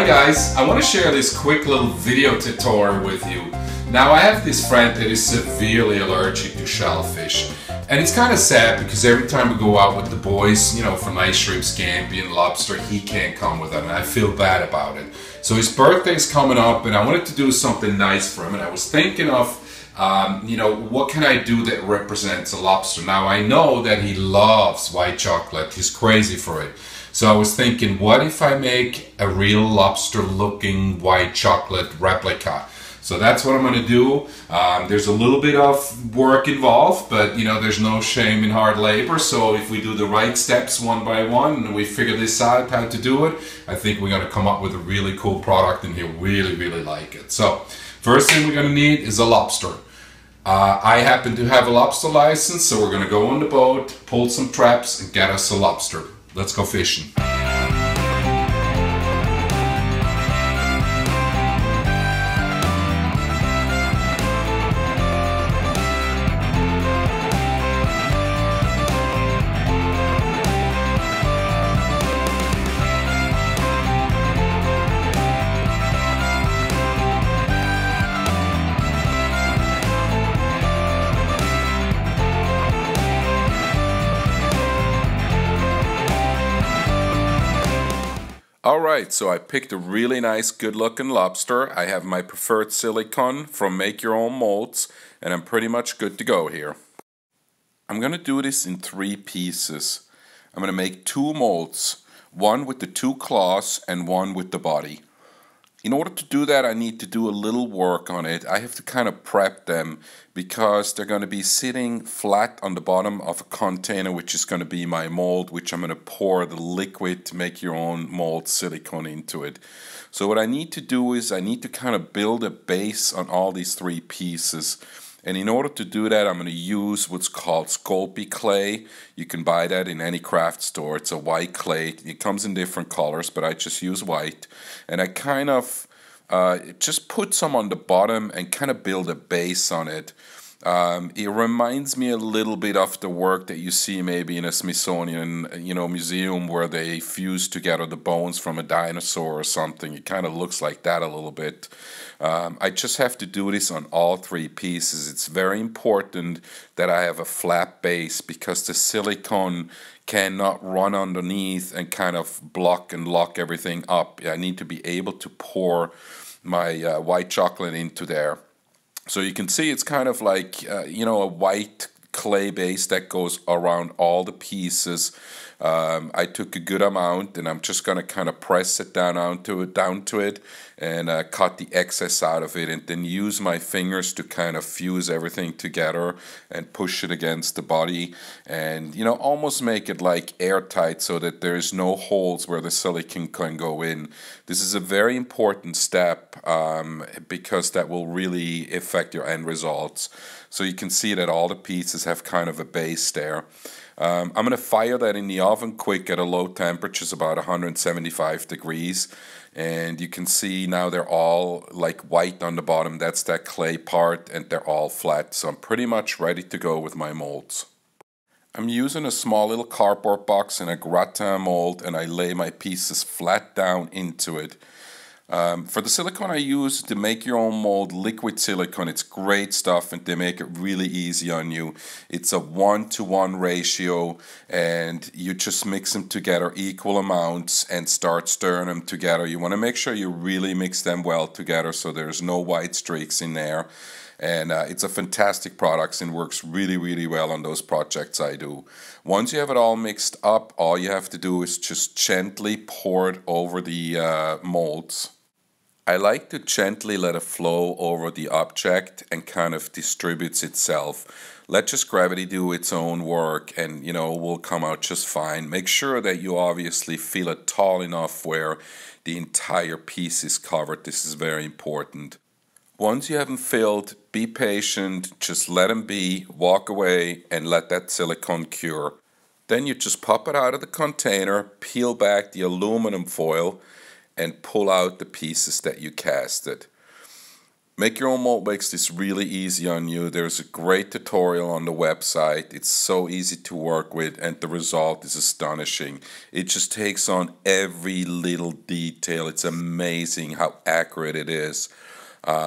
Hi guys, I want to share this quick little video tutorial with you. Now I have this friend that is severely allergic to shellfish. And it's kind of sad because every time we go out with the boys, you know, for nice shrimp, scampi and lobster, he can't come with them and I feel bad about it. So his birthday's coming up and I wanted to do something nice for him, and I was thinking of you know, what can I do that represents a lobster? Now I know that he loves white chocolate, he's crazy for it. So I was thinking, what if I make a real lobster looking white chocolate replica? So that's what I'm going to do. There's a little bit of work involved, but you know, there's no shame in hard labor. So if we do the right steps one by one and we figure this out, how to do it, I think we're going to come up with a really cool product and he'll really like it. So first thing we're going to need is a lobster. I happen to have a lobster license, so we're going to go on the boat, pull some traps and get us a lobster. Let's go fishing. Alright, so I picked a really nice, good looking lobster. I have my preferred silicone from Make Your Own Molds, and I'm pretty much good to go here. I'm gonna do this in 3 pieces. I'm gonna make 2 molds, one with the 2 claws and one with the body. In order to do that, I need to do a little work on it. I have to kind of prep them because they're gonna be sitting flat on the bottom of a container, which is gonna be my mold, which I'm gonna pour the liquid to make your own mold silicone into it. So what I need to do is I need to kind of build a base on all these 3 pieces. And in order to do that, I'm going to use what's called Sculpey clay. You can buy that in any craft store. It's a white clay. It comes in different colors, but I just use white. And I kind of just put some on the bottom and kind of build a base on it. It reminds me a little bit of the work that you see maybe in a Smithsonian, you know, museum where they fuse together the bones from a dinosaur or something. It kind of looks like that a little bit. I just have to do this on all 3 pieces. It's very important that I have a flat base because the silicone cannot run underneath and kind of block and lock everything up. I need to be able to pour my white chocolate into there. So you can see it's kind of like, you know, a white clay base that goes around all the pieces. I took a good amount and I'm just going to kind of press it down to it and cut the excess out of it, and then use my fingers to kind of fuse everything together and push it against the body and, you know, almost make it like airtight so that there's no holes where the silicone can go in. This is a very important step because that will really affect your end results. So you can see that all the pieces have kind of a base there. I'm going to fire that in the oven quick at a low temperature, it's about 175 degrees. And you can see now they're all like white on the bottom, that's that clay part, and they're all flat. So I'm pretty much ready to go with my molds. I'm using a small little cardboard box and a gratin mold, and I lay my pieces flat down into it. For the silicone I use the Make Your Own Mold liquid silicone. It's great stuff and they make it really easy on you. It's a 1-to-1 ratio and you just mix them together equal amounts and start stirring them together. You want to make sure you really mix them well together so there's no white streaks in there. And it's a fantastic product and works really well on those projects I do. Once you have it all mixed up, all you have to do is just gently pour it over the molds. I like to gently let it flow over the object and kind of distributes itself. Let just gravity do its own work and, you know, will come out just fine. Make sure that you obviously feel it tall enough where the entire piece is covered. This is very important. Once you have them filled, be patient, just let them be, walk away and let that silicone cure. Then you just pop it out of the container, peel back the aluminum foil and pull out the pieces that you casted. Make Your Own Mold makes this really easy on you. There's a great tutorial on the website. It's so easy to work with and the result is astonishing. It just takes on every little detail. It's amazing how accurate it is.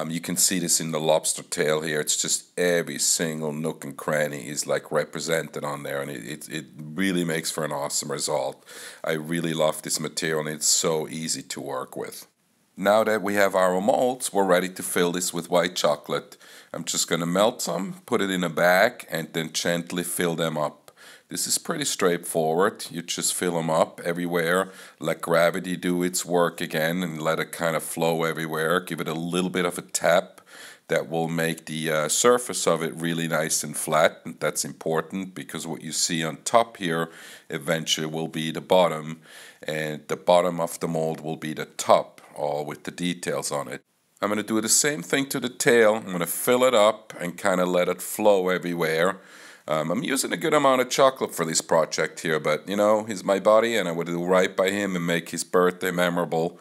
You can see this in the lobster tail here. It's just every single nook and cranny is like represented on there, and it really makes for an awesome result. I really love this material and it's so easy to work with. Now that we have our molds, we're ready to fill this with white chocolate. I'm just going to melt some, put it in a bag, and then gently fill them up. This is pretty straightforward. You just fill them up everywhere, let gravity do its work again, and let it kind of flow everywhere. Give it a little bit of a tap. That will make the surface of it really nice and flat, and that's important because what you see on top here eventually will be the bottom, and the bottom of the mold will be the top, all with the details on it. I'm going to do the same thing to the tail. I'm going to fill it up and kind of let it flow everywhere. I'm using a good amount of chocolate for this project here, but you know, he's my buddy and I would do right by him and make his birthday memorable.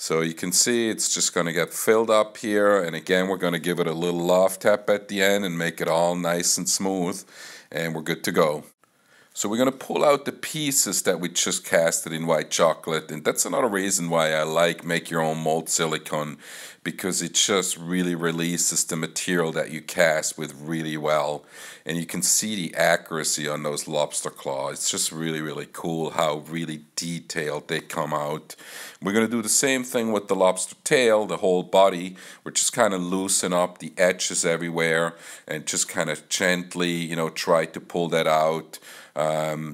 So you can see it's just going to get filled up here, and again we're going to give it a little love tap at the end and make it all nice and smooth, and we're good to go. So we're going to pull out the pieces that we just casted in white chocolate, and that's another reason why I like Make Your Own Mold silicone, because it just really releases the material that you cast with really well, and you can see the accuracy on those lobster claws. It's just really cool how really detailed they come out. We're going to do the same thing with the lobster tail, the whole body. We're just kind of loosen up the edges everywhere and just kind of gently, you know, try to pull that out.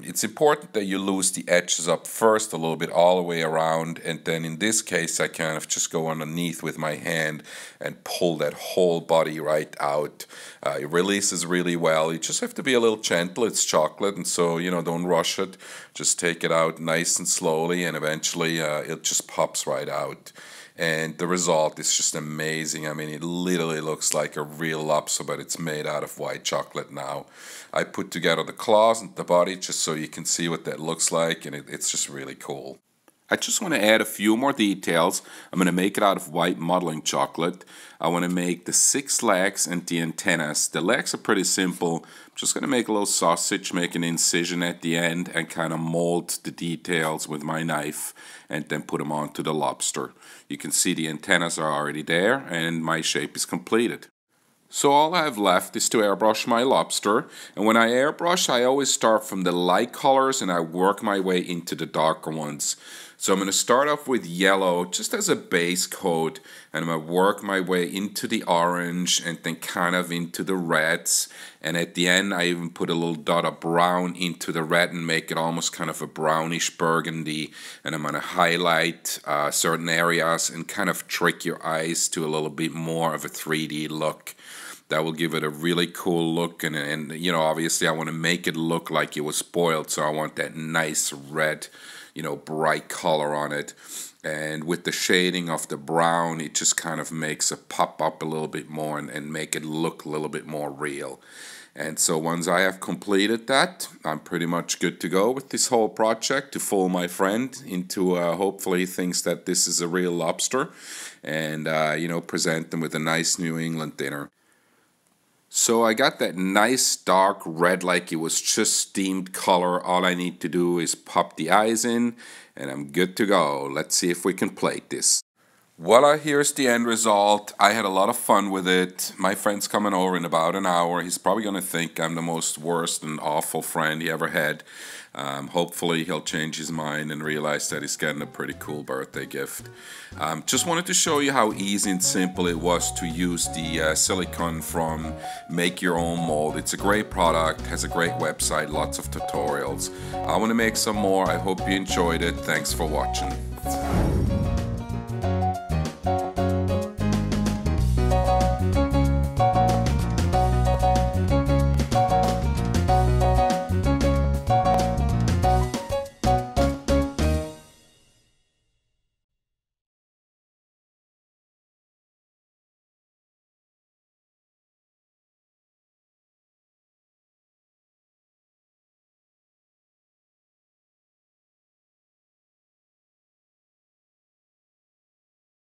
It's important that you loose the edges up first a little bit all the way around, and then in this case I kind of just go underneath with my hand and pull that whole body right out. It releases really well. You just have to be a little gentle. It's chocolate, and so, you know, don't rush it. Just take it out nice and slowly, and eventually it just pops right out. And the result is just amazing. I mean, it literally looks like a real lobster, but it's made out of white chocolate now. I put together the claws and the body just so you can see what that looks like, and it's just really cool. I just want to add a few more details. I'm going to make it out of white modeling chocolate. I want to make the 6 legs and the antennas. The legs are pretty simple. I'm just going to make a little sausage, make an incision at the end, and kind of mold the details with my knife, and then put them onto the lobster. You can see the antennas are already there, and my shape is completed. So all I have left is to airbrush my lobster, and when I airbrush I always start from the light colors and I work my way into the darker ones. So I'm going to start off with yellow just as a base coat, and I'm going to work my way into the orange and then kind of into the reds, and at the end I even put a little dot of brown into the red and make it almost kind of a brownish burgundy, and I'm going to highlight certain areas and kind of trick your eyes to a little bit more of a 3D look. That will give it a really cool look, and you know, obviously I want to make it look like it was spoiled, so I want that nice red, you know, bright color on it. And with the shading of the brown, it just kind of makes it pop up a little bit more and make it look a little bit more real. And so once I have completed that, I'm pretty much good to go with this whole project to fool my friend into hopefully he thinks that this is a real lobster, and you know, present them with a nice New England dinner. So I got that nice dark red like it was just steamed color. All I need to do is pop the eyes in and I'm good to go. Let's see if we can plate this. Voila, here's the end result. I had a lot of fun with it. My friend's coming over in about an hour. He's probably going to think I'm the most worst and awful friend he ever had. Hopefully he'll change his mind and realize that he's getting a pretty cool birthday gift. Just wanted to show you how easy and simple it was to use the silicone from Make Your Own Mold. It's a great product, has a great website, lots of tutorials. I want to make some more. I hope you enjoyed it. Thanks for watching.